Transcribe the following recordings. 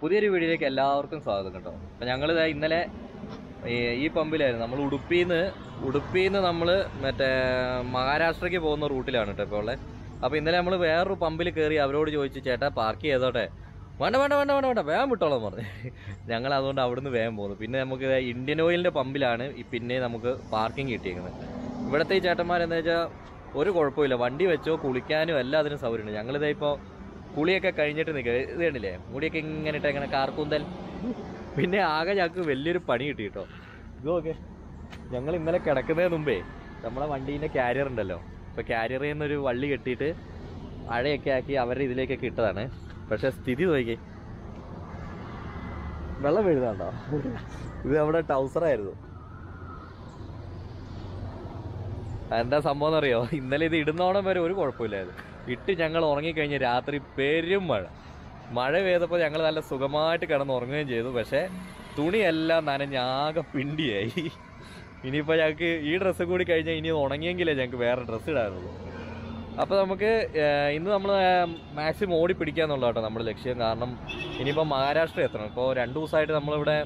പുതിയൊരു വീഡിയോയിലേക്ക് എല്ലാവർക്കും സ്വാഗതം കേട്ടോ. അപ്പോൾ ഞങ്ങൾ ഇന്നലെ ഈ പമ്പിലായിരുന്നു. നമ്മൾ ഉടുപ്പിയിൽ നിന്ന് നമ്മൾ മറ്റേ മഹാരാഷ്ട്രയ്ക്ക് പോകുന്ന റൂട്ടിലാണ് കേട്ടോ ഇപ്പോൾ ഉള്ളത്. അപ്പോൾ ഇന്നലെ നമ്മൾ വേറൊരു പമ്പിൽ കയറി അവരോട് ചോദിച്ചു, ചേട്ടാ പാർക്ക് ചെയ്തോട്ടെ, വേണ്ട വേഗം വിട്ടോളാം പറഞ്ഞു. ഞങ്ങൾ അതുകൊണ്ട് അവിടുന്ന് വേഗം പോകുന്നു. പിന്നെ നമുക്ക് ഇന്ത്യൻ ഓയിലിൻ്റെ പമ്പിലാണ് പിന്നെ നമുക്ക് പാർക്കിംഗ് കിട്ടിയിരിക്കുന്നത്. ഇവിടുത്തെ ഈ ചേട്ടന്മാരെന്ന് വെച്ചാൽ ഒരു കുഴപ്പമില്ല, വണ്ടി വെച്ചോ കുളിക്കാനും എല്ലാം അതിനും സൗകര്യമുണ്ട്. ഞങ്ങളിതാ ഇപ്പോൾ കുളിയൊക്കെ കഴിഞ്ഞിട്ട് നിൽക്കുക. ഇത് കണ്ടില്ലേ, മുടിയൊക്കെ ഇങ്ങനെ ഇട്ട് അങ്ങനെ കാർക്കൂന്തൽ. പിന്നെ ആകെ ഞങ്ങൾക്ക് വലിയൊരു പണി കിട്ടി കേട്ടോ. ഇത് ഓക്കെ, ഞങ്ങൾ ഇന്നലെ കിടക്കുന്നതിന് മുമ്പേ നമ്മളെ വണ്ടീൻ്റെ ക്യാരിയർ ഉണ്ടല്ലോ, ഇപ്പോൾ ക്യാരിയറിൽ നിന്നൊരു വള്ളി കെട്ടിയിട്ട് അഴയൊക്കെ ആക്കി അവരുടെ ഇതിലേക്കൊക്കെ ഇട്ടതാണ്. പക്ഷേ സ്ഥിതി നോക്കി, വെള്ളം വീഴുന്നുണ്ടോ? ഇത് നമ്മുടെ ടൗസറായിരുന്നു. എന്താ സംഭവം എന്നറിയോ, ഇന്നലെ ഇത് ഇടുന്നോണം വരെ ഒരു കുഴപ്പമില്ലായിരുന്നു. ഇട്ട് ഞങ്ങൾ ഉറങ്ങിക്കഴിഞ്ഞ് രാത്രി പെരും മഴ പെയ്തപ്പോൾ ഞങ്ങൾ നല്ല സുഖമായിട്ട് കിടന്ന് ഉറങ്ങുകയും ചെയ്തു. പക്ഷേ തുണിയെല്ലാം നനഞ്ഞാകെ പിണ്ടിയായി. ഇനിയിപ്പോൾ ഞങ്ങൾക്ക് ഈ ഡ്രസ്സ് കൂടി കഴിഞ്ഞാൽ ഇനി ഉണങ്ങിയെങ്കിലേ ഞങ്ങൾക്ക് വേറെ ഡ്രസ്സ് ഇടാറുള്ളൂ. അപ്പോൾ നമുക്ക് ഇന്ന് നമ്മൾ മാക്സിമം ഓടി പിടിക്കുക എന്നുള്ളത് കേട്ടോ നമ്മുടെ ലക്ഷ്യം. കാരണം ഇനിയിപ്പോൾ മഹാരാഷ്ട്ര എത്തണം. ഇപ്പോൾ 2 ദിവസമായിട്ട് നമ്മളിവിടെ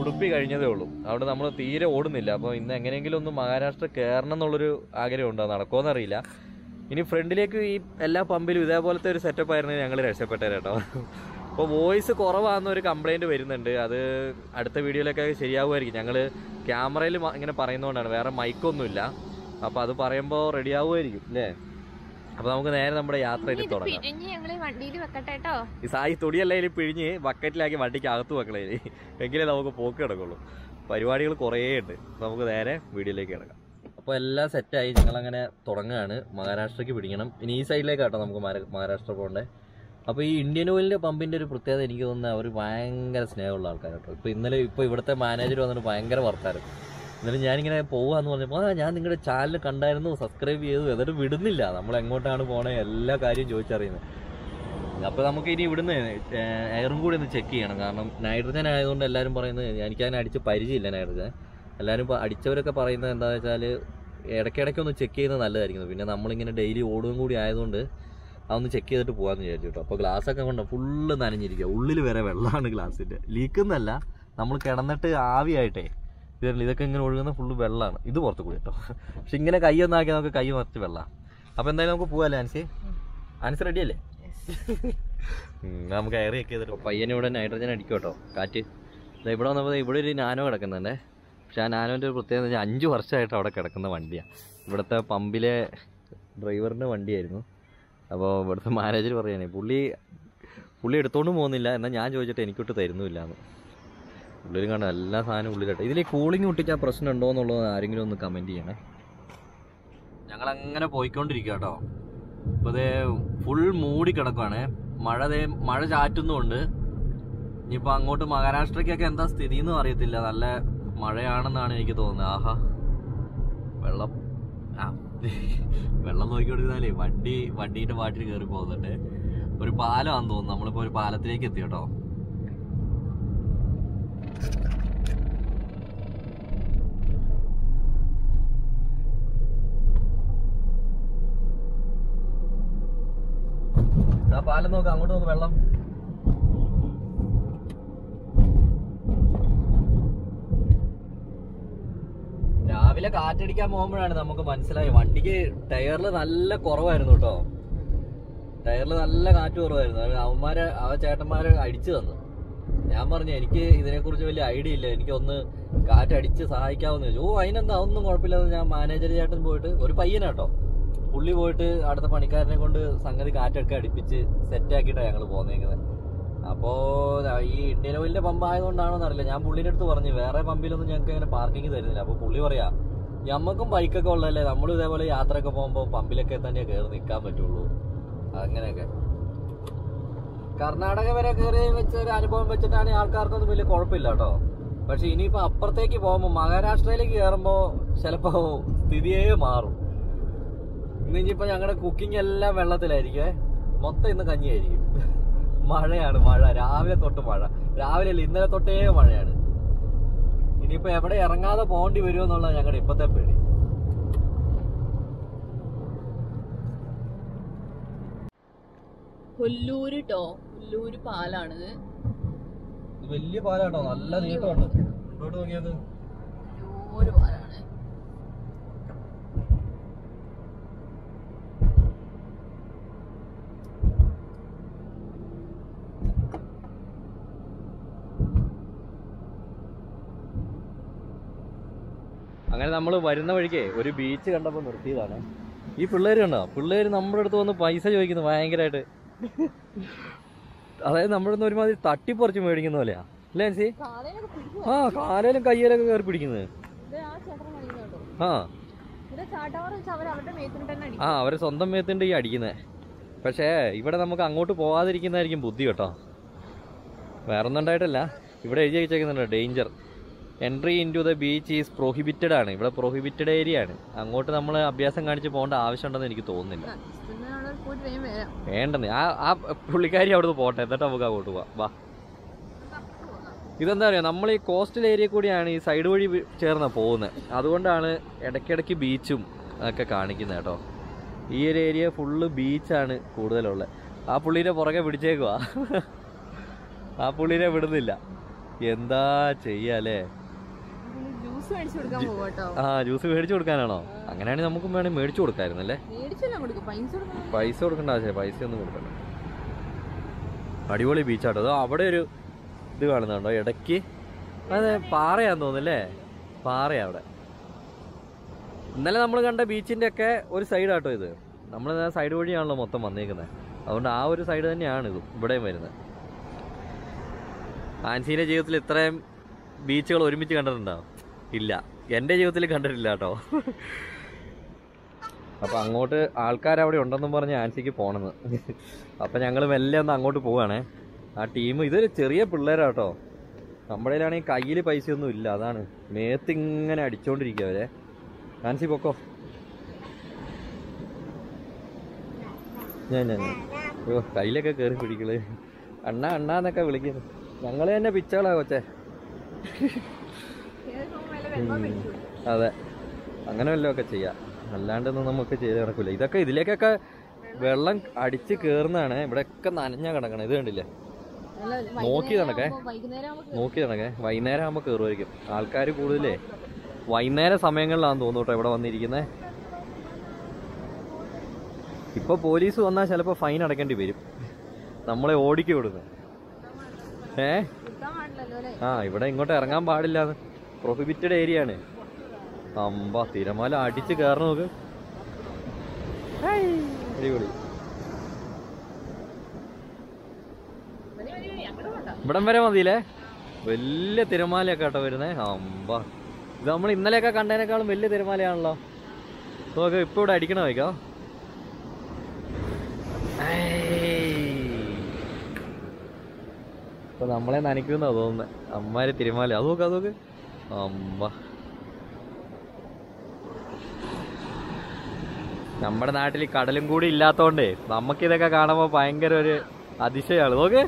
ഉടുപ്പി കഴിഞ്ഞതേ ഉള്ളൂ, അവിടെ നമ്മൾ തീരെ ഓടുന്നില്ല. അപ്പോൾ ഇന്ന് എങ്ങനെയെങ്കിലും ഒന്ന് മഹാരാഷ്ട്ര കയറണം എന്നുള്ളൊരു ആഗ്രഹമുണ്ട്. അത് നടക്കുമെന്നറിയില്ല. ഇനി ഫ്രണ്ടിലേക്ക് ഈ എല്ലാ പമ്പിലും ഇതേപോലത്തെ ഒരു സെറ്റപ്പ് ആയിരുന്നു ഞങ്ങൾ രക്ഷപ്പെട്ടത് കേട്ടോ. അപ്പോൾ വോയിസ് കുറവാണെന്നൊരു കംപ്ലയിൻറ്റ് വരുന്നുണ്ട്. അത് അടുത്ത വീഡിയോയിലൊക്കെ ശരിയാവുമായിരിക്കും. ഞങ്ങൾ ക്യാമറയിൽ ഇങ്ങനെ പറയുന്നതുകൊണ്ടാണ്, വേറെ മൈക്കൊന്നുമില്ല. അപ്പോൾ അത് പറയുമ്പോൾ റെഡി ആവുമായിരിക്കും അല്ലേ. അപ്പോൾ നമുക്ക് നേരെ നമ്മുടെ യാത്ര ഇനി തുടങ്ങാം. സായി തുടിയല്ലേ പിഴിഞ്ഞ് ബക്കറ്റിലാക്കി വണ്ടിക്ക് അകത്ത് വെക്കണേ, എങ്കിലേ നമുക്ക് പോക്ക് കിടക്കുള്ളൂ. പരിപാടികൾ കുറേ ഉണ്ട്. നമുക്ക് നേരെ വീഡിയോയിലേക്ക് കിടക്കാം. അപ്പോൾ എല്ലാം സെറ്റായി, ഞങ്ങളങ്ങനെ തുടങ്ങുകയാണ്. മഹാരാഷ്ട്രയ്ക്ക് പിടിക്കണം. ഇനി ഈ സൈഡിലേക്കാട്ടോ നമുക്ക് മഹാരാഷ്ട്ര പോകേണ്ടത്. അപ്പോൾ ഈ ഇന്ത്യൻ ഓയിലിൻ്റെ പമ്പിൻ്റെ ഒരു പ്രത്യേകത എനിക്ക് തോന്നുന്നത് അവർ ഭയങ്കര സ്നേഹമുള്ള ആൾക്കാരാട്ടോ. ഇപ്പോൾ ഇവിടുത്തെ മാനേജർ വന്നിട്ട് ഭയങ്കര വർത്താനം. എന്നിട്ട് ഞാനിങ്ങനെ പോകാമെന്ന് പറഞ്ഞപ്പോൾ, ഞാൻ നിങ്ങളുടെ ചാനൽ കണ്ടായിരുന്നു, സബ്സ്ക്രൈബ് ചെയ്തു, എന്നിട്ട് വിടുന്നില്ല. നമ്മൾ എങ്ങോട്ടാണ് പോകണേ എല്ലാ കാര്യവും ചോദിച്ചറിയുന്നത്. അപ്പോൾ നമുക്ക് ഇനി ഇവിടുന്ന് എയറും കൂടി ഒന്ന് ചെക്ക് ചെയ്യണം. കാരണം നൈട്രജൻ ആയതുകൊണ്ട് എല്ലാവരും പറയുന്നത്, എനിക്കതിനെ അടിച്ച് പരിചയമില്ല നൈട്രജൻ. എല്ലാവരും അടിച്ചവരൊക്കെ പറയുന്നത് എന്താണെന്ന് വെച്ചാൽ ഇടയ്ക്കിടയ്ക്കൊന്ന് ചെക്ക് ചെയ്യുന്നത് നല്ലതായിരിക്കും. പിന്നെ നമ്മളിങ്ങനെ ഡെയിലി ഓടുകയും കൂടി ആയതുകൊണ്ട് അതൊന്ന് ചെക്ക് ചെയ്തിട്ട് പോകാമെന്ന് വിചാരിച്ചു കേട്ടോ. അപ്പോൾ ഗ്ലാസ്സൊക്കെ കൊണ്ട് ഫുള്ള് നനഞ്ഞിരിക്കുക, ഉള്ളിൽ വരെ വെള്ളമാണ് ഗ്ലാസ്സിൻ്റെ. ലീക്കുന്നല്ല, നമ്മൾ കിടന്നിട്ട് ആവിയായിട്ടേ ഇതൊക്കെ ഇങ്ങനെ ഒഴുകുന്ന ഫുള്ള് വെള്ളമാണ്. ഇത് പുറത്ത് കൂടി കേട്ടോ. പക്ഷെ ഇങ്ങനെ കൈ ഒന്നാക്കിയാൽ നമുക്ക് കൈ മറിച്ച് വെള്ളമാണ്. അപ്പോൾ എന്തായാലും നമുക്ക് പോകാമല്ലേ ആൻസി? ആൻസി റെഡിയല്ലേ? നമുക്ക് കയറി ചെക്ക് ചെയ്തിട്ട് പയ്യനിവിടെ നൈട്രജൻ അടിക്കും കേട്ടോ കാറ്റ്. ഇവിടെ വന്നപ്പോൾ ഇവിടെ ഒരു നാനോ കിടക്കുന്നുണ്ടേ. പക്ഷേ ആ നാനോൻ്റെ ഒരു പ്രത്യേകത വെച്ചാൽ 5 വർഷമായിട്ട് അവിടെ കിടക്കുന്ന വണ്ടിയാണ്. ഇവിടുത്തെ പമ്പിലെ ഡ്രൈവറിൻ്റെ വണ്ടിയായിരുന്നു. അപ്പോൾ ഇവിടുത്തെ മാനേജർ പറയുകയാണെങ്കിൽ പുള്ളി എടുത്തോണ്ട് പോകുന്നില്ല, എന്നാൽ ഞാൻ ചോദിച്ചിട്ട് എനിക്കൊട്ട് തരുന്നില്ല എന്ന്. ഉള്ളിലും കാണാൻ എല്ലാ സാധനവും ഉള്ളിലിട്ട്. ഇതിൽ കൂളിംഗ് ഒട്ടിച്ചാൽ പ്രശ്നം ഉണ്ടോ എന്നുള്ളത് ആരെങ്കിലും ഒന്ന് കമൻറ്റ് ചെയ്യണേ. ഞങ്ങളങ്ങനെ പോയിക്കൊണ്ടിരിക്കുക കേട്ടോ. അപ്പോൾ അതേ ഫുൾ മൂടി കിടക്കുകയാണ്. മഴ ചാറ്റുന്നുമുണ്ട്. ഇനിയിപ്പോൾ അങ്ങോട്ട് മഹാരാഷ്ട്രയ്ക്കൊക്കെ എന്താ സ്ഥിതി എന്നും അറിയത്തില്ല. നല്ല മഴയാണെന്നാണ് എനിക്ക് തോന്നുന്നത്. ആഹാ വെള്ളം, വെള്ളം നോക്കിക്കൊടുക്കുന്നാലേ വണ്ടീൻ്റെ വാട്ടിൽ കയറി പോകുന്നുണ്ട്. ഒരു പാലമാണെന്ന് തോന്നുന്നു. നമ്മളിപ്പോൾ ഒരു പാലത്തിലേക്ക് എത്തി കേട്ടോ. ആ പാലം നോക്കാം, അങ്ങോട്ട് നോക്കാം. വെള്ളം രാവിലെ കാറ്റടിക്കാൻ പോകുമ്പോഴാണ് നമുക്ക് മനസ്സിലായി. വണ്ടിക്ക് ടയറിൽ നല്ല കുറവായിരുന്നു കേട്ടോ. ടയറിൽ നല്ല കാറ്റ് കുറവായിരുന്നു. ആ ചേട്ടന്മാരെ അടിച്ചു തന്നു. ഞാൻ പറഞ്ഞു എനിക്ക് ഇതിനെക്കുറിച്ച് വലിയ ഐഡിയ ഇല്ല, എനിക്കൊന്ന് കാറ്റടിച്ച് സഹായിക്കാമെന്ന് ചോദിച്ചു. അതിനെന്താ, ഒന്നും കുഴപ്പമില്ലെന്ന് ഞാൻ മാനേജർ ചേട്ടൻ പോയിട്ട്, ഒരു പയ്യനാട്ടോ പുള്ളി, പോയിട്ട് അടുത്ത പണിക്കാരനെ കൊണ്ട് സംഗതി കാറ്റൊക്കെ അടിപ്പിച്ച് സെറ്റാക്കിയിട്ടാണ് ഞങ്ങൾ പോന്നേക്കുന്നത്. അപ്പോൾ ഈ ഇന്ത്യൻ ഓയിലിൻ്റെ പമ്പ് ആയതുകൊണ്ടാണെന്ന് അറിയില്ല, ഞാൻ പുള്ളിൻ്റെ അടുത്ത് പറഞ്ഞു വേറെ പമ്പിലൊന്നും ഞങ്ങൾക്ക് അങ്ങനെ പാർക്കിങ് തരുന്നില്ല. അപ്പോൾ പുള്ളി പറയാ ഞമ്മക്കും ബൈക്കൊക്കെ ഉള്ളതല്ലേ, നമ്മൾ ഇതേപോലെ യാത്രയൊക്കെ പോകുമ്പോൾ പമ്പിലൊക്കെ തന്നെ കയറി നിൽക്കാൻ പറ്റുള്ളൂ. അങ്ങനെയൊക്കെ കർണാടക വരെ കയറി വെച്ച ഒരു അനുഭവം വെച്ചിട്ടാണ് ആൾക്കാർക്കൊന്നും വലിയ കുഴപ്പമില്ല കേട്ടോ. പക്ഷെ ഇനിയിപ്പോൾ അപ്പുറത്തേക്ക് പോകുമ്പോൾ മഹാരാഷ്ട്രയിലേക്ക് കയറുമ്പോൾ ചിലപ്പോൾ സ്ഥിതിയേ മാറും. ഇന്നിപ്പോൾ ഞങ്ങളുടെ കുക്കിംഗ് എല്ലാം വെള്ളത്തിലായിരിക്കുമേ. മൊത്തം ഇന്ന് കഞ്ഞിയായിരിക്കും. മഴയാണ് മഴ, രാവിലെ തൊട്ട് മഴ. രാവിലെ അല്ല, ഇന്നലെ തൊട്ടേ മഴയാണ്. ഇനിയിപ്പോൾ എവിടെ ഇറങ്ങാതെ പോകേണ്ടി വരുമോ എന്നുള്ളത് ഞങ്ങളുടെ ഇപ്പോഴത്തെ പേടി. കൊല്ലൂര് ട്ടോ, കൊല്ലൂര് പാലാണിത്. വലിയ പാലാട്ടോ, നല്ല നീട്ടമുണ്ട്. ഇങ്ങോട്ട് നോക്കിയത് അങ്ങനെ നമ്മൾ വരുന്ന വഴിക്ക് ഒരു ബീച്ച് കണ്ടപ്പോൾ നിർത്തിയതാണ്. ഈ പിള്ളേർ കണ്ടോ, പിള്ളേർ നമ്മുടെ അടുത്ത് വന്ന് പൈസ ചോദിക്കുന്നു ഭയങ്കരമായിട്ട്. അതായത് നമ്മുടെ അടുത്ത് ഒരുമാതിരി തട്ടിപ്പറിച്ച് മേടിക്കുന്ന പോലെയാ അല്ലേ ചേച്ചി? ആ, കാലയിലും കയ്യിലൊക്കെ കയറി പിടിക്കുന്നത്. ആ ആ, അവരെ സ്വന്തം മേത്തുണ്ട് ഈ അടിക്കുന്നത്. പക്ഷേ ഇവിടെ നമുക്ക് അങ്ങോട്ട് പോവാതിരിക്കുന്നതായിരിക്കും ബുദ്ധി കേട്ടോ. വേറൊന്നും ഉണ്ടായിട്ടല്ല, ഇവിടെ എഴുതി വെച്ചേക്കുന്നുണ്ടോ danger, entry into the beach is prohibited ആണ്. ഇവിടെ പ്രോഹിബിറ്റഡ് ഏരിയ ആണ്. അങ്ങോട്ട് നമ്മൾ അഭ്യാസം കാണിച്ച് പോകേണ്ട ആവശ്യമുണ്ടെന്ന് എനിക്ക് തോന്നുന്നില്ല. വേണ്ടെന്ന് ആ പുള്ളിക്കാരി അവിടുന്ന് പോട്ടെ, എന്നിട്ട് നമുക്ക് അങ്ങോട്ട് പോവാം. വാ, ഇതെന്താ പറയുക, നമ്മൾ ഈ കോസ്റ്റൽ ഏരിയ കൂടിയാണ് ഈ സൈഡ് വഴി ചേർന്ന് പോകുന്നത്. അതുകൊണ്ടാണ് ഇടയ്ക്കിടയ്ക്ക് ബീച്ചും ഒക്കെ കാണിക്കുന്നത് കേട്ടോ. ഈ ഒരു ഏരിയ ഫുള്ള് ബീച്ചാണ് കൂടുതലുള്ളത്. ആ പുള്ളീനെ പുറകെ പിടിച്ചേക്കുക, ആ പുള്ളീനെ വിടുന്നില്ല. എന്താ ചെയ്യാല്ലേ? ആ, ജ്യൂസ് മേടിച്ചു കൊടുക്കാനാണോ? അങ്ങനെയാണെങ്കിൽ നമുക്ക് വേണമെങ്കിൽ മേടിച്ചു കൊടുക്കായിരുന്നല്ലേ. പൈസ കൊടുക്കണ്ട ആവശ്യം, പൈസ ഒന്നും കൊടുക്കണ്ട. അടിപൊളി ബീച്ചാട്ടോ. അതോ അവിടെ ഒരു ഇത് കാണുന്നുണ്ടോ ഇടയ്ക്ക്? അതെ, പാറയാന്ന് തോന്നുന്നല്ലേ, പാറയാ അവിടെ. ഇന്നലെ നമ്മൾ കണ്ട ബീച്ചിന്റെ ഒക്കെ ഒരു സൈഡാട്ടോ ഇത്. നമ്മൾ സൈഡ് വഴിയാണല്ലോ മൊത്തം വന്നേക്കുന്നത്. അതുകൊണ്ട് ആ ഒരു സൈഡ് തന്നെയാണ് ഇത് ഇവിടെയും വരുന്നത്. ആൻസീൻ്റെ ജീവിതത്തിൽ ഇത്രയും ബീച്ചുകൾ ഒരുമിച്ച് കണ്ടിട്ടുണ്ടോ? ഇല്ല, എൻ്റെ ജീവിതത്തിൽ കണ്ടിട്ടില്ല കേട്ടോ. അപ്പം അങ്ങോട്ട് ആൾക്കാരവിടെ ഉണ്ടെന്നും പറഞ്ഞ് ആൻസിക്ക് പോകണമെന്ന്. അപ്പം ഞങ്ങൾ മെല്ലെ ഒന്ന് അങ്ങോട്ട് പോവുകയാണേ. ആ ടീം ഇതൊരു ചെറിയ പിള്ളേരാട്ടോ. നമ്മുടെ കയ്യിലാണെങ്കിൽ കയ്യിൽ പൈസയൊന്നും ഇല്ല, അതാണ് മേത്തിങ്ങനെ അടിച്ചുകൊണ്ടിരിക്കുക അവരെ. ആൻസി പൊക്കോ, ഞാൻ അയ്യോ കയ്യിലൊക്കെ കയറി പിടിക്കള്, അണ്ണാ അണ്ണാ എന്നൊക്കെ വിളിക്കുന്നു. ഞങ്ങൾ തന്നെ പിച്ചകളാ കൊച്ചേ. അതെ, അങ്ങനെ വല്ലതൊക്കെ ചെയ്യാം, അല്ലാണ്ടൊന്നും നമുക്ക് ചെയ്ത് കിടക്കില്ല. ഇതൊക്കെ ഇതിലേക്കൊക്കെ വെള്ളം അടിച്ച് കയറുന്നതാണ്. ഇവിടെയൊക്കെ നനഞ്ഞാ കിടക്കണം. ഇത് കണ്ടില്ലേ, നോക്കി നടക്കേ, നോക്കി നടക്കേ. വൈകുന്നേരം ആകുമ്പോൾ കയറുമായിരിക്കും ആൾക്കാർ കൂടുതലേ. വൈകുന്നേരം സമയങ്ങളിലാണെന്ന് തോന്നുന്നു കേട്ടോ ഇവിടെ വന്നിരിക്കുന്നത്. ഇപ്പൊ പോലീസ് വന്നാൽ ചിലപ്പോൾ ഫൈൻ അടക്കേണ്ടി വരും, നമ്മളെ ഓടിക്കും ഇവിടുന്ന്. ആ, ഇവിടെ ഇങ്ങോട്ട് ഇറങ്ങാൻ പാടില്ല, പ്രൊഹിബിറ്റഡ് ഏരിയ ആണ്. അമ്പ തിരമാല അടിച്ച് കയറണം നോക്ക്, അടിപൊളി. ഇവിടം വരെ മതിയില്ലേ, വലിയ തിരമാലയൊക്കെ കേട്ടോ വരുന്നേ. അമ്പ, ഇത് നമ്മൾ ഇന്നലെയൊക്കെ കണ്ടതിനേക്കാളും വലിയ തിരമാലയാണല്ലോ. നോക്ക് ഇപ്പൊ ഇവിടെ അടിക്കണ വയ്ക്കോ. ഇപ്പൊ നമ്മളെ നനയ്ക്കുന്ന തോന്നുന്നേ അമ്മാര് തിരുമാല. അത് നോക്ക്, അത് നോക്ക്. അമ്മ, നമ്മുടെ നാട്ടിൽ കടലും കൂടി ഇല്ലാത്തോണ്ടേ നമുക്കിതൊക്കെ കാണുമ്പോ ഭയങ്കര ഒരു അതിശയാണ്. നോക്ക്,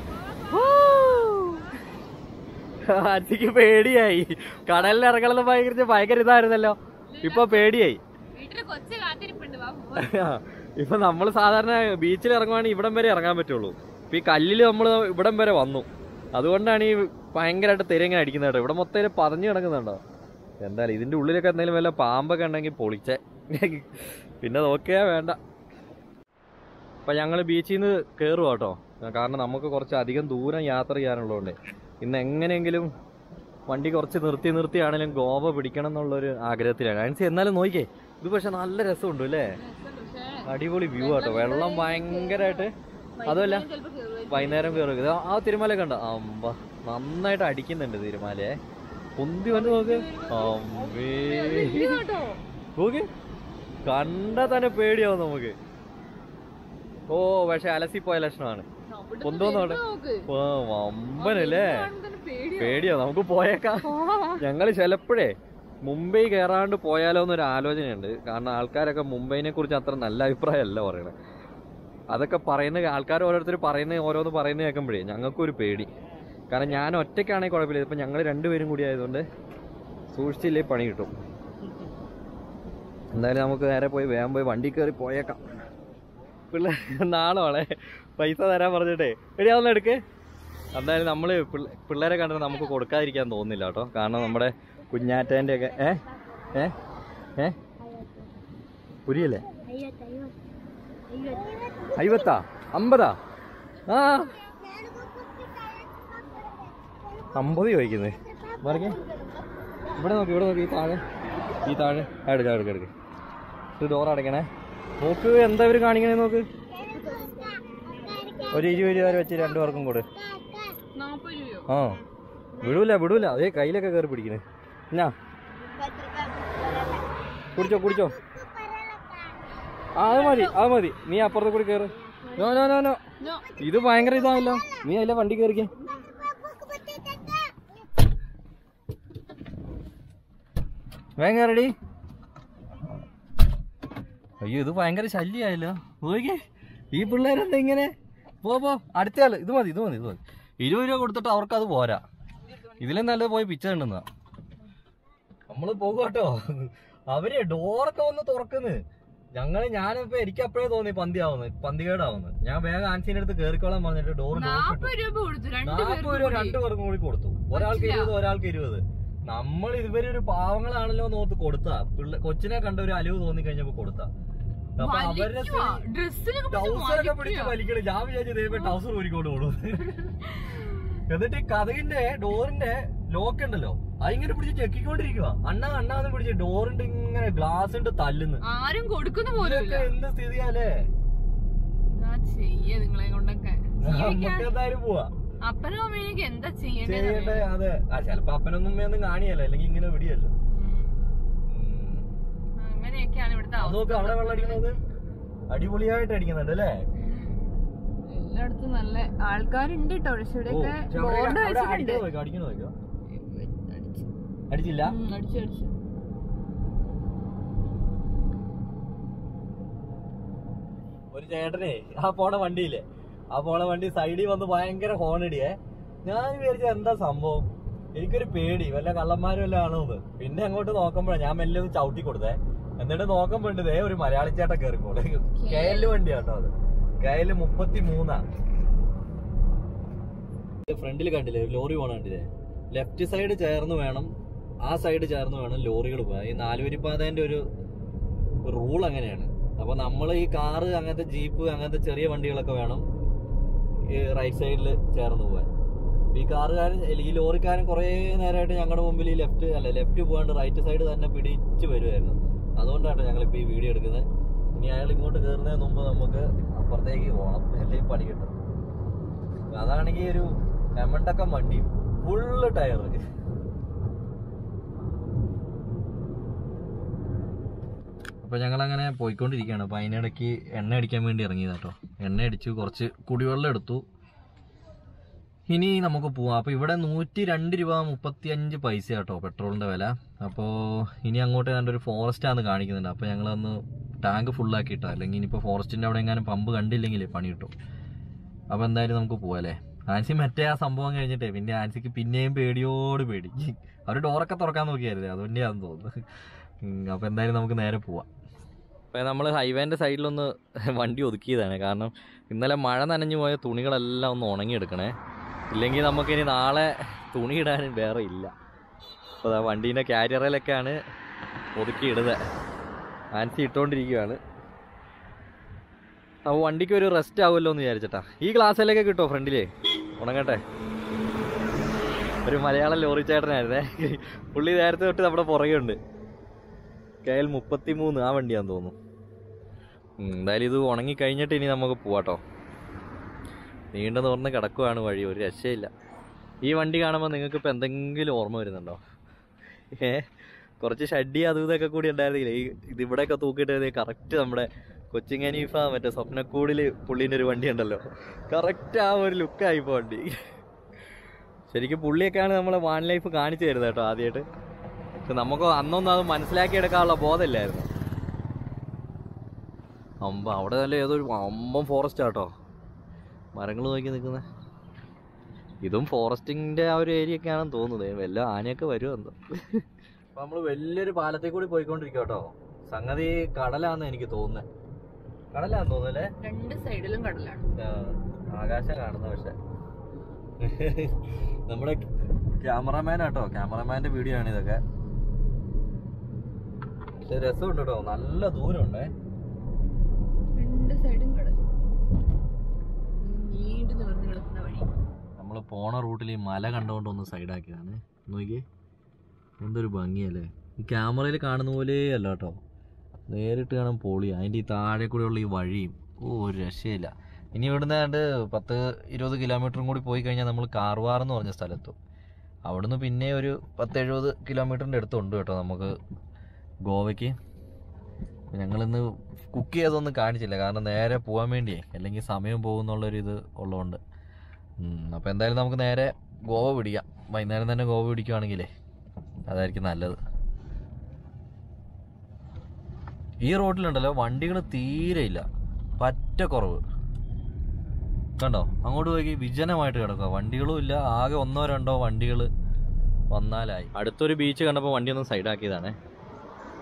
ആർജിക്ക് പേടിയായി. കടലിലിറങ്ങണത് ഭയങ്കര ഇതായിരുന്നല്ലോ, ഇപ്പൊ പേടിയായി. ഇപ്പൊ നമ്മള് സാധാരണ ബീച്ചിൽ ഇറങ്ങുവാണെങ്കിൽ ഇവിടം വരെ ഇറങ്ങാൻ പറ്റുള്ളൂ. ഇപ്പൊ ഈ കല്ലില് നമ്മള് ഇവിടം വരെ വന്നു, അതുകൊണ്ടാണ് ഈ ഭയങ്കരമായിട്ട് തിര ഇങ്ങനെ അടിക്കുന്നത് കേട്ടോ. ഇവിടെ മൊത്തം പതഞ്ഞു കിടക്കുന്നുണ്ടോ? എന്തായാലും ഇതിൻ്റെ ഉള്ളിലൊക്കെ എന്തെങ്കിലും വല്ല പാമ്പൊക്കെ ഉണ്ടെങ്കിൽ പൊളിച്ചേ, പിന്നെ നോക്കിയാ വേണ്ട. അപ്പം ഞങ്ങൾ ബീച്ചിൽ നിന്ന് കയറുക കേട്ടോ, കാരണം നമുക്ക് കുറച്ച് അധികം ദൂരം യാത്ര ചെയ്യാനുള്ളതുകൊണ്ട് ഇന്ന് എങ്ങനെയെങ്കിലും വണ്ടി കുറച്ച് നിർത്തി നിർത്തിയാണെങ്കിലും ഗോവ പിടിക്കണം എന്നുള്ളൊരു ആഗ്രഹത്തിലാണ്. ആൻസി എന്നാലും നോക്കിക്കേ ഇത്, പക്ഷെ നല്ല രസമുണ്ട് അല്ലേ, അടിപൊളി വ്യൂ ആട്ടോ. വെള്ളം ഭയങ്കരമായിട്ട്, അതുമല്ല വൈകുന്നേരം കയറുക. ആ തിരുമലയൊക്കെ ഉണ്ടോ? അമ്പ നന്നായിട്ട് അടിക്കുന്നുണ്ട് തിരുമലയെ, പൊന്തി വന്ന് നോക്ക്. നോക്ക്, കണ്ടാ തന്നെ പേടിയാവും നമുക്ക്. ഓ, പക്ഷെ അലസിപ്പോയ ലക്ഷണമാണ് പൊന്തോന്നോട്ടെ. വമ്പനല്ലേ, പേടിയാവും നമുക്ക്. പോയേക്കാം ഞങ്ങള് ചിലപ്പോഴേ മുംബൈ കയറാണ്ട് പോയാലോ എന്നൊരു ആലോചനയുണ്ട്, കാരണം ആൾക്കാരൊക്കെ മുംബൈനെ കുറിച്ച് അത്ര നല്ല അഭിപ്രായമല്ല പറയണേ. അതൊക്കെ പറയുന്ന ആൾക്കാർ ഓരോരുത്തർ ഓരോന്ന് പറയുന്നത് കേൾക്കുമ്പോഴേ ഞങ്ങൾക്കൊരു പേടി, കാരണം ഞാൻ ഒറ്റയ്ക്കാണെങ്കിൽ കുഴപ്പമില്ല, ഇപ്പം ഞങ്ങൾ രണ്ടുപേരും കൂടി ആയതുകൊണ്ട് സൂക്ഷിച്ചില്ലേ പണി കിട്ടും. എന്തായാലും നമുക്ക് നേരെ പോയി വേഗം പോയി വണ്ടി കയറി പോയേക്കാം. പിള്ളേർ നാളെ പൈസ തരാൻ പറഞ്ഞിട്ടേ എടി അതൊന്നെടുക്ക്. എന്തായാലും നമ്മൾ പിള്ളേരെ കണ്ടിട്ട് നമുക്ക് കൊടുക്കാതിരിക്കാൻ തോന്നുന്നില്ല കേട്ടോ. കാരണം നമ്മുടെ കുഞ്ഞാറ്റേൻ്റെ ഒക്കെ പുരിയല്ലേ 50 ആ 50 ചോദിക്കുന്നത്. പറഞ്ഞേ ഇവിടെ നോക്കി ഈ താഴെ എടുക്കാം. ഇത് ഡോർ അടയ്ക്കണേ. നോക്ക് എന്താ ഇവർ കാണിക്കണേ. നോക്ക് ഒരു 20 രൂപ വെച്ച് രണ്ടു പേർക്കും കൂടെ. ആ വിടൂല അതേ കയ്യിലൊക്കെ കയറി പിടിക്കണേ. എന്നാ കുടിച്ചോ. അത് മതി നീ അപ്പുറത്തെ കൂടി കയറ്. നോ ഇത് ഭയങ്കര ഇതാണല്ലോ. നീ അതിലെ വണ്ടി കയറിക്കേ. വേഗം കയറടി. അയ്യോ ഇത് ഭയങ്കര ശല്യമായല്ലോ. നോക്കിയേ ഈ പിള്ളേരെന്താ ഇങ്ങനെ. പോ അടുത്തയാള്. ഇത് മതി 20 രൂപ കൊടുത്തിട്ട് അവർക്കത് പോരാ. ഇതിലും നല്ലത് പോയി പിച്ച കണ്ടെന്നാ. നമ്മള് പോകട്ടോ. അവര് ഡോറൊക്കെ വന്ന് തുറക്കുന്നു. ഞാനിപ്പോ എനിക്ക് അപ്പഴേ തോന്നി പന്തികേടാവുന്നു. ഞാൻ വേഗം ആൻസിന്റെ അടുത്ത് കേറിക്കോളാൻ പറഞ്ഞിട്ട് ഡോർ 40 രൂപ രണ്ടുപേർക്കും കൂടി കൊടുത്തു. ഒരാൾക്ക് 20. നമ്മൾ ഇതുവരെ ഒരു പാവങ്ങളാണല്ലോ എന്ന് ഓർത്ത് കൊടുത്താ. കൊച്ചിനെ കണ്ട ഒരു അലിവ് തോന്നി കഴിഞ്ഞപ്പോ കൊടുത്താ. അപ്പൊ അവരുടെ ടൗസറൊക്കെ പിടിച്ച് വലിക്കണം. ഞാൻ വിചാരിച്ചത് ടൗസർ ഊരിക്കോട്ട് കൊടു. എന്നിട്ട് ഈ കഥകിന്റെ ഡോറിന്റെ ലോക്ക് ഉണ്ടല്ലോ അതിങ്ങനെ പിടിച്ച് ചെക്കിക്കൊണ്ടിരിക്കുക. അണ്ണാന്ന് പിടിച്ച് ഡോറിന്റെ ഇങ്ങനെ ഗ്ലാസ് ഇട്ട് തല്ലുന്നു. ആരും കൊടുക്കുന്ന പോലെ എന്ത് സ്ഥിതിയാലേ. എന്തായാലും പോവാ. അപ്പനും അമ്മേനൊക്കെ എന്താ ചെയ്യേണ്ടത്. അതെ ചിലപ്പോ അപ്പനൊന്നും അമ്മയൊന്നും കാണിയല്ലോ. അല്ലെങ്കിൽ ഇങ്ങനെ വിടിയല്ലോ. അങ്ങനെയൊക്കെയാണ് ഇവിടുത്തെ. അതൊക്കെ അവിടെ വെള്ളം അടിക്കുന്നത് അടിപൊളിയായിട്ട് അടിക്കുന്നുണ്ട് അല്ലേ. എല്ലായിടത്തും നല്ല ആൾക്കാരുണ്ട് കേട്ടോ. പക്ഷെ ഇവിടെയൊക്കെ അടിച്ചില്ല. ഒരു ചേട്ടനെ ആ പോണ വണ്ടിയില്ലേ സൈഡിൽ വന്ന് ഭയങ്കര ഹോണടിയേ. ഞാൻ വിചാരിച്ച എന്താ സംഭവം. എനിക്കൊരു പേടി വല്ല കള്ളന്മാരും വല്ല ആണോന്ന്. പിന്നെ അങ്ങോട്ട് നോക്കുമ്പോഴാണ് ഞാൻ മെല്ലെ ഒന്ന് ചവിട്ടി കൊടുത്തേ. എന്നിട്ട് നോക്കുമ്പോണ്ടേ ഒരു മലയാളി ചേട്ടൻ കയറിക്കോളെ. KL വണ്ടിയാട്ടോ. അത് KL 33. ഫ്രണ്ടിൽ കണ്ടില്ലേ ലോറി പോണ കണ്ടില്ലേ. ലെഫ്റ്റ് സൈഡ് ചേർന്ന് വേണം ലോറികൾ പോകാൻ. ഈ 4 വരിപ്പാതേന്റെ ഒരു റൂൾ അങ്ങനെയാണ്. അപ്പൊ നമ്മൾ ഈ കാറ് അങ്ങനത്തെ ജീപ്പ് അങ്ങനത്തെ ചെറിയ വണ്ടികളൊക്കെ വേണം ഈ റൈറ്റ് സൈഡിൽ ചേർന്ന് പോകാൻ. ഈ കാറുകാരൻ ഈ ലോറിക്കാരൻ കുറേ നേരമായിട്ട് ഞങ്ങളുടെ മുമ്പിൽ ഈ ലെഫ്റ്റ് പോകാണ്ട് റൈറ്റ് സൈഡ് തന്നെ പിടിച്ച് വരുമായിരുന്നു. അതുകൊണ്ടാണ് ഞങ്ങളിപ്പോൾ ഈ വീഡിയോ എടുക്കുന്നത്. ഇനി അയാൾ ഇങ്ങോട്ട് കയറുന്നതിന് മുമ്പ് നമുക്ക് അപ്പുറത്തേക്ക് പോകണം. എല്ലാം പണി കിട്ടും. അതാണെങ്കിൽ ഒരു എമണ്ടക്കം വണ്ടി ഫുള്ള് ടയർ. അപ്പോൾ ഞങ്ങളങ്ങനെ പോയിക്കൊണ്ടിരിക്കുകയാണ്. അപ്പോൾ അതിനിടയ്ക്ക് എണ്ണ അടിക്കാൻ വേണ്ടി ഇറങ്ങിയതാട്ടോ. എണ്ണ അടിച്ച് കുറച്ച് കുടിവെള്ളം എടുത്തു. ഇനി നമുക്ക് പോവാം. അപ്പോൾ ഇവിടെ 102.35 രൂപ കേട്ടോ പെട്രോളിൻ്റെ വില. അപ്പോൾ ഇനി അങ്ങോട്ട് ഏതാണ്ട് ഒരു ഫോറസ്റ്റാന്ന് കാണിക്കുന്നുണ്ട്. അപ്പോൾ ഞങ്ങളൊന്ന് ടാങ്ക് ഫുള്ളാക്കിയിട്ടാണ്. അല്ലെങ്കിൽ ഇനിയിപ്പോൾ ഫോറസ്റ്റിൻ്റെ അവിടെ എങ്ങാനും പമ്പ് കണ്ടില്ലെങ്കിലേ പണി കിട്ടും. അപ്പോൾ എന്തായാലും നമുക്ക് പോവാം അല്ലേ. ആൻസി മറ്റേ ആ സംഭവം കഴിഞ്ഞിട്ടേ പിന്നെ ആൻസിക്ക് പിന്നെയും പേടി. അവർ ഡോറൊക്കെ തുറക്കാൻ നോക്കിയായിരുന്നു. അതുകൊണ്ടാണെന്ന് തോന്നുന്നു. അപ്പോൾ എന്തായാലും നമുക്ക് നേരെ പോവാം. അപ്പോൾ നമ്മൾ ഹൈവേൻ്റെ സൈഡിലൊന്ന് വണ്ടി ഒതുക്കിയതാണ്. കാരണം ഇന്നലെ മഴ നനഞ്ഞു പോയ തുണികളെല്ലാം ഒന്ന് ഉണങ്ങിയെടുക്കണേ. ഇല്ലെങ്കിൽ നമുക്കിനി നാളെ തുണിയിടാനും വേറെ ഇല്ല. അപ്പോൾ ആ വണ്ടീൻ്റെ ക്യാരിയറിലൊക്കെയാണ് ഒതുക്കിയിടുന്നത്. ആൻസി ഇട്ടുകൊണ്ടിരിക്കുകയാണ്. അപ്പോൾ വണ്ടിക്ക് ഒരു റെസ്റ്റ് ആവുമല്ലോ എന്ന് വിചാരിച്ചിട്ടാ. ഈ ഗ്ലാസ്സിലൊക്കെ കിട്ടുമോ ഫ്രണ്ടിലേ. ഉണങ്ങട്ടെ. ഒരു മലയാളം ലോറി ചേട്ടനായിരുന്നേ. പുള്ളി നേരത്തെ തൊട്ട് നമ്മുടെ പുറകെയുണ്ട്. KL 33 ആ വണ്ടിയാന്ന് തോന്നുന്നു. എന്തായാലും ഇത് ഉണങ്ങിക്കഴിഞ്ഞിട്ട് ഇനി നമുക്ക് പോവാട്ടോ. നീണ്ടു തുറന്ന് കിടക്കുകയാണ് വഴി. ഒരു രക്ഷയില്ല. ഈ വണ്ടി കാണുമ്പോൾ നിങ്ങൾക്ക് ഇപ്പോൾ എന്തെങ്കിലും ഓർമ്മ വരുന്നുണ്ടോ? കുറച്ച് ഷഡ്ഡി അതും ഇതൊക്കെ കൂടി ഉണ്ടായിരുന്നില്ല. ഈ ഇതിവിടെയൊക്കെ തൂക്കിയിട്ട് കറക്റ്റ് നമ്മുടെ കൊച്ചിങ് അനീഫ മറ്റേ സ്വപ്നക്കൂടിൽ പുള്ളീൻ്റെ ഒരു വണ്ടി ഉണ്ടല്ലോ. കറക്റ്റ് ആ ഒരു ലുക്കായി ഇപ്പോൾ വണ്ടി. ശരിക്കും പുള്ളിയൊക്കെയാണ് നമ്മളെ വാൻ ലൈഫ് കാണിച്ചു തരുന്നത് കേട്ടോ ആദ്യമായിട്ട്. പക്ഷെ നമുക്ക് അന്നൊന്നും അത് മനസ്സിലാക്കിയെടുക്കാനുള്ള ബോധമില്ലായിരുന്നു. അമ്പ അവിടെ നല്ല ഏതൊരു അമ്പം ഫോറസ്റ്റാട്ടോ. മരങ്ങൾ നോക്കി നിൽക്കുന്നത്. ഇതും ഫോറസ്റ്റിൻ്റെ ആ ഒരു ഏരിയ ഒക്കെ ആണെന്ന് തോന്നുന്നത്. വല്ല ആനയൊക്കെ വരുമെന്ന്. അപ്പം നമ്മൾ വലിയൊരു പാലത്തിൽ കൂടി പോയിക്കൊണ്ടിരിക്കും കേട്ടോ. സംഗതി കടലാന്ന് എനിക്ക് തോന്നുന്നത്. കടലാന്ന് തോന്നുന്നല്ലേ. രണ്ട് സൈഡിലും കടലാണ്. ആകാശം കാണുന്നത്. പക്ഷെ നമ്മുടെ ക്യാമറമാൻ ആട്ടോ, ക്യാമറമാൻ്റെ വീഡിയോ ആണ് ഇതൊക്കെ. പക്ഷെ രസമുണ്ട് കേട്ടോ, നല്ല ദൂരമുണ്ടേ. നമ്മൾ പോണ റൂട്ടിൽ ഈ മല കണ്ടുകൊണ്ട് ഒന്ന് സൈഡാക്കിയതാണ്. നോക്കിയേ എന്തൊരു ഭംഗിയല്ലേ. ഈ ക്യാമറയിൽ കാണുന്ന പോലെ അല്ല കേട്ടോ, നേരിട്ട് കാണാൻ പോളി. അതിൻ്റെ ഈ താഴെ കൂടെയുള്ള ഈ വഴിയും ഓ ഒരു രക്ഷയില്ല. ഇനി ഇവിടുന്ന് ഏതാണ്ട് 10-20 കിലോമീറ്ററും കൂടി പോയി കഴിഞ്ഞാൽ നമ്മൾ കാർവാർ എന്ന് പറഞ്ഞ സ്ഥലത്തും. അവിടുന്ന് പിന്നെ ഒരു 10-70 കിലോമീറ്ററിൻ്റെ അടുത്തുണ്ട് കേട്ടോ നമുക്ക് ഗോവയ്ക്ക്. ഞങ്ങളിന്ന് കുക്ക് ചെയ്തൊന്നും കാണിച്ചില്ല, കാരണം നേരെ പോകാൻ വേണ്ടിയേ, അല്ലെങ്കിൽ സമയം പോകുമെന്നുള്ളൊരു ഇത് ഉള്ളതുകൊണ്ട്. അപ്പോൾ എന്തായാലും നമുക്ക് നേരെ ഗോവ പിടിക്കാം. വൈകുന്നേരം തന്നെ ഗോവ പിടിക്കുകയാണെങ്കിലേ അതായിരിക്കും നല്ലത്. ഈ റോഡിലുണ്ടല്ലോ വണ്ടികൾ തീരെ ഇല്ല, പറ്റ കുറവ്. കണ്ടോ അങ്ങോട്ട് പോയി വിജനമായിട്ട് കിടക്കുക, വണ്ടികളും ഇല്ല. ആകെ 1-2 വണ്ടികൾ വന്നാലായി. അടുത്തൊരു ബീച്ച് കണ്ടപ്പോൾ വണ്ടി ഒന്ന് സൈഡാക്കിയതാണേ.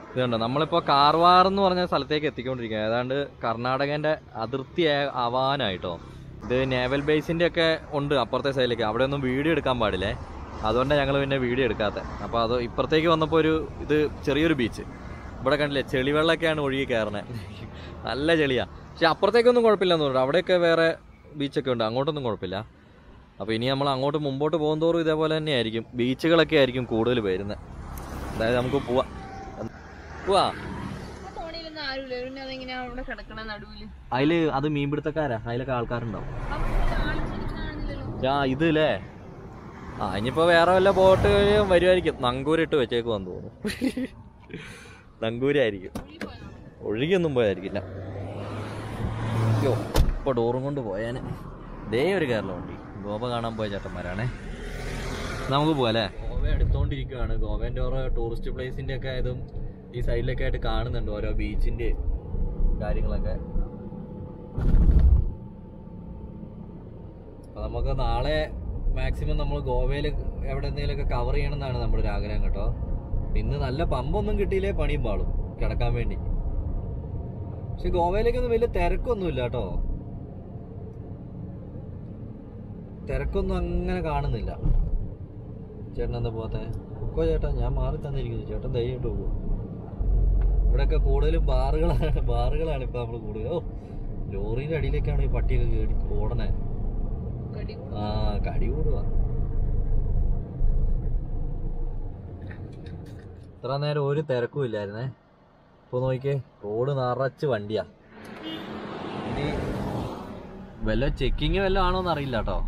ഇത് കണ്ടോ, നമ്മളിപ്പോൾ കാർവാർ എന്ന് പറഞ്ഞ സ്ഥലത്തേക്ക് എത്തിക്കൊണ്ടിരിക്കുക. ഏതാണ്ട് കർണാടകൻ്റെ അതിർത്തി ആവാനായിട്ടോ. ഇത് നേവൽ ബേസിൻ്റെ ഒക്കെ ഉണ്ട് അപ്പുറത്തെ സൈഡിലേക്ക്. അവിടെ ഒന്നും വീഡിയോ എടുക്കാൻ പാടില്ലേ, അതുകൊണ്ടാണ് ഞങ്ങൾ പിന്നെ വീഡിയോ എടുക്കാത്തത്. അപ്പോൾ അത് ഇപ്പുറത്തേക്ക് വന്നപ്പോൾ ഒരു ഇത് ചെറിയൊരു ബീച്ച്. ഇവിടെ കണ്ടില്ലേ ചെളിവെള്ളമൊക്കെയാണ് ഒഴുകി കയറുന്നത്, നല്ല ചെളിയാണ്. പക്ഷെ അപ്പുറത്തേക്കൊന്നും കുഴപ്പമില്ലെന്ന് തോന്നുന്നു, അവിടെയൊക്കെ വേറെ ബീച്ചൊക്കെ ഉണ്ട്, അങ്ങോട്ടൊന്നും കുഴപ്പമില്ല. അപ്പോൾ ഇനി നമ്മൾ അങ്ങോട്ട് മുമ്പോട്ട് പോകുന്തോറും ഇതേപോലെ തന്നെയായിരിക്കും, ബീച്ചുകളൊക്കെ ആയിരിക്കും കൂടുതൽ വരുന്നത്. അതായത് നമുക്ക് പോവാം. അതില് അത് മീൻപിടുത്തക്കാരാ, അതിലൊക്കെ ആൾക്കാരുണ്ടാവും. ആ ഇത് അല്ലേ, ആ ഇനിയിപ്പോൾ വേറെ വല്ല ബോട്ട് വരുമായിരിക്കും. നങ്കൂരിട്ട് വെച്ചേക്കുവാന്ന് തോന്നുന്നു, നങ്കൂരായിരിക്കും, ഒഴുകിയൊന്നും പോയായിരിക്കില്ല. അയ്യോ ഇപ്പോൾ ഡോറും കൊണ്ട് പോയാൽ. ഇതേ ഒരു കേരളമുണ്ട്. ഗോവ കാണാൻ പോയ ചേട്ടന്മാരാണേ. നമുക്ക് പോകാല്ലേ. ഗോവ എടുത്തോണ്ടിരിക്കുകയാണ്. ഗോവേൻ്റെ ഓരോ ടൂറിസ്റ്റ് പ്ലേസിൻ്റെ ഒക്കെ ഇതും ഈ സൈഡിലൊക്കെ ആയിട്ട് കാണുന്നുണ്ട്, ഓരോ ബീച്ചിൻ്റെ കാര്യങ്ങളൊക്കെ. അപ്പം നമുക്ക് നാളെ മാക്സിമം നമ്മൾ ഗോവയിൽ എവിടെ എന്തെങ്കിലുമൊക്കെ കവർ ചെയ്യണം എന്നാണ് നമ്മുടെ ഒരു ആഗ്രഹം കേട്ടോ. ഇന്ന് നല്ല പമ്പൊന്നും കിട്ടിയില്ലേ പണിയും പാളും കിടക്കാൻ വേണ്ടി. പക്ഷെ ഗോവയിലേക്കൊന്നും വലിയ തിരക്കൊന്നുമില്ല കേട്ടോ, തിരക്കൊന്നും അങ്ങനെ കാണുന്നില്ല. ചേട്ടൻ എന്താ പോകാത്ത ഒക്കെ? ചേട്ടാ ഞാൻ മാറി തന്നിരിക്കുന്നു, ചേട്ടൻ ധൈര്യമായിട്ട് പോകും. ഇവിടെയൊക്കെ കൂടുതലും ബാറുകളാണ് ഇപ്പം നമ്മൾ കൂടുതൽ. ഓ ലോറിയുടെ അടിയിലേക്കാണ് ഈ പട്ടിയൊക്കെ കയറി ഓടണേ. ആ കടി കൂടുക. ഇത്ര നേരം ഒരു തിരക്കും ഇല്ലായിരുന്നേ. ഇപ്പോൾ നോക്കിയേ റോഡ് നിറച്ച് വണ്ടിയാ. ഇനി വല്ല ചെക്കിങ് വല്ലതും ആണോന്ന് അറിയില്ല കേട്ടോ.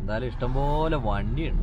എന്തായാലും ഇഷ്ടംപോലെ വണ്ടിയുണ്ട്.